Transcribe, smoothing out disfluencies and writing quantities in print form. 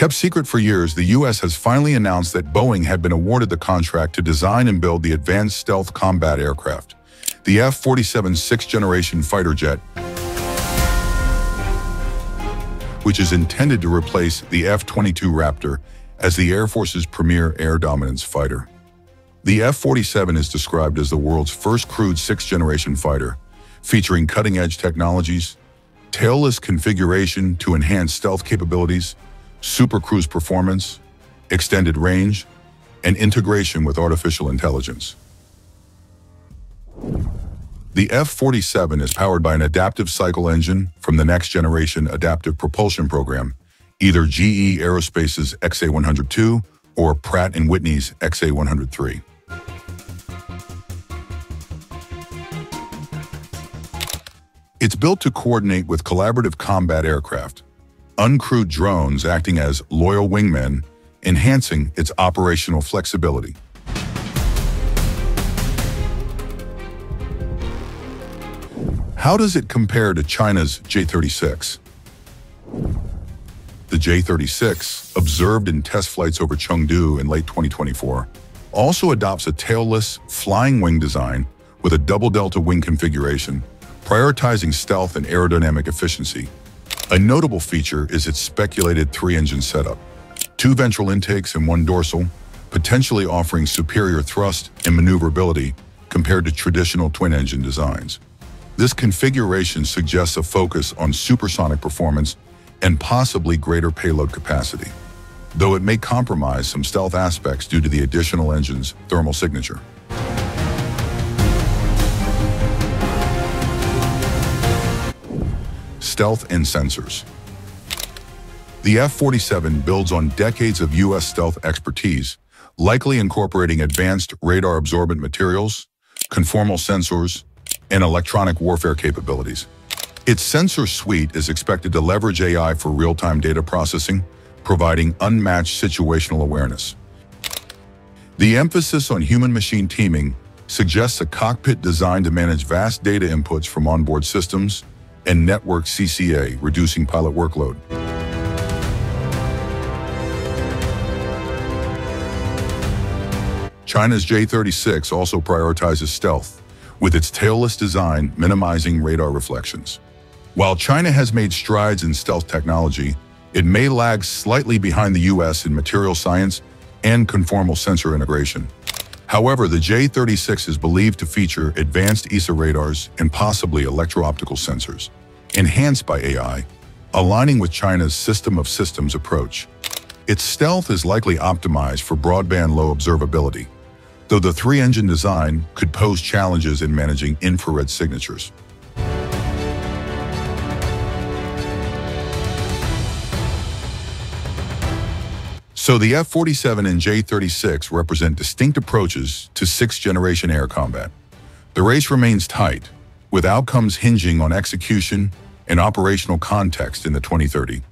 Kept secret for years, the U.S. has finally announced that Boeing had been awarded the contract to design and build the advanced stealth combat aircraft, the F-47 sixth-generation fighter jet, which is intended to replace the F-22 Raptor as the Air Force's premier air dominance fighter. The F-47 is described as the world's first crewed sixth-generation fighter, featuring cutting-edge technologies, tailless configuration to enhance stealth capabilities, super cruise performance, extended range, and integration with artificial intelligence. The F-47 is powered by an adaptive cycle engine from the Next Generation Adaptive Propulsion Program, either GE Aerospace's XA-102 or Pratt & Whitney's XA-103. It's built to coordinate with collaborative combat aircraft, uncrewed drones acting as loyal wingmen, enhancing its operational flexibility. How does it compare to China's J-36? The J-36, observed in test flights over Chengdu in late 2024, also adopts a tailless, flying wing design with a double delta wing configuration, prioritizing stealth and aerodynamic efficiency. A notable feature is its speculated three-engine setup, two ventral intakes and one dorsal, potentially offering superior thrust and maneuverability compared to traditional twin-engine designs. This configuration suggests a focus on supersonic performance and possibly greater payload capacity, though it may compromise some stealth aspects due to the additional engine's thermal signature. Stealth and sensors. The F-47 builds on decades of U.S. stealth expertise, likely incorporating advanced radar-absorbent materials, conformal sensors, and electronic warfare capabilities. Its sensor suite is expected to leverage AI for real-time data processing, providing unmatched situational awareness. The emphasis on human-machine teaming suggests a cockpit designed to manage vast data inputs from onboard systems and network CCA, reducing pilot workload. China's J-36 also prioritizes stealth, with its tailless design minimizing radar reflections. While China has made strides in stealth technology, it may lag slightly behind the U.S. in material science and conformal sensor integration. However, the J-36 is believed to feature advanced AESA radars and possibly electro-optical sensors, enhanced by AI, aligning with China's system of systems approach. Its stealth is likely optimized for broadband low observability, though the three-engine design could pose challenges in managing infrared signatures. So the F-47 and J-36 represent distinct approaches to sixth-generation air combat. The race remains tight, with outcomes hinging on execution and operational context in the 2030s.